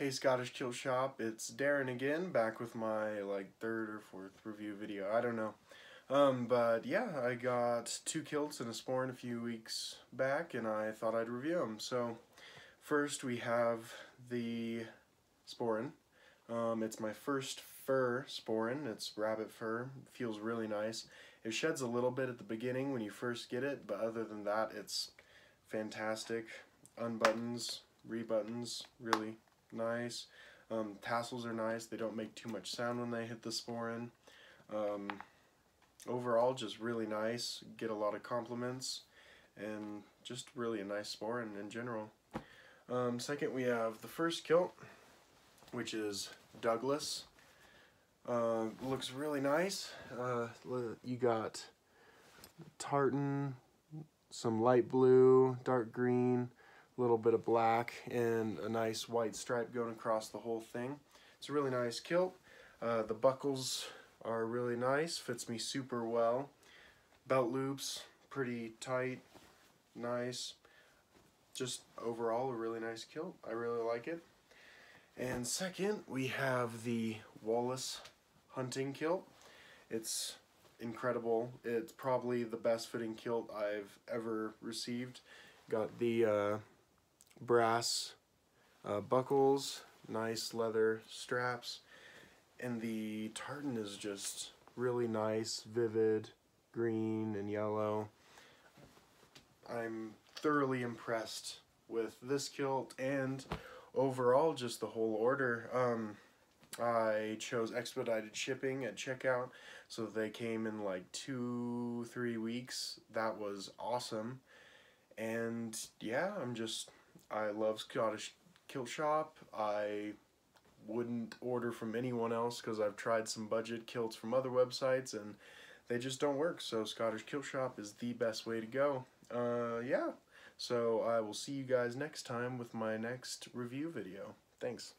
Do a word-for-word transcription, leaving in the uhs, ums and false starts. Hey Scottish Kilt Shop, it's Darren again, back with my like third or fourth review video, I don't know. Um, but yeah, I got two kilts and a sporran a few weeks back and I thought I'd review them. So first we have the sporran. Um, it's my first fur sporran, it's rabbit fur, it feels really nice. It sheds a little bit at the beginning when you first get it, but other than that it's fantastic. Unbuttons, rebuttons, really nice. Um, tassels are nice, they don't make too much sound when they hit the sporran. Um, overall just really nice, get a lot of compliments, and just really a nice sporran in general. Um, second we have the first kilt, which is Douglas. Uh, looks really nice. Uh, you got tartan, some light blue, dark green, little bit of black, and a nice white stripe going across the whole thing. It's a really nice kilt. Uh, the buckles are really nice, fits me super well. Belt loops, pretty tight, nice. Just overall a really nice kilt. I really like it. And second, we have the Wallace Hunting Kilt. It's incredible. It's probably the best fitting kilt I've ever received. Got the uh, brass uh, buckles, nice leather straps, and the tartan is just really nice, vivid, green and yellow. I'm thoroughly impressed with this kilt and overall just the whole order. Um, I chose expedited shipping at checkout, so they came in like two, three weeks. That was awesome. And yeah, I'm just, I love Scottish Kilt Shop. I wouldn't order from anyone else because I've tried some budget kilts from other websites and they just don't work. So Scottish Kilt Shop is the best way to go. Uh, yeah. So I will see you guys next time with my next review video. Thanks.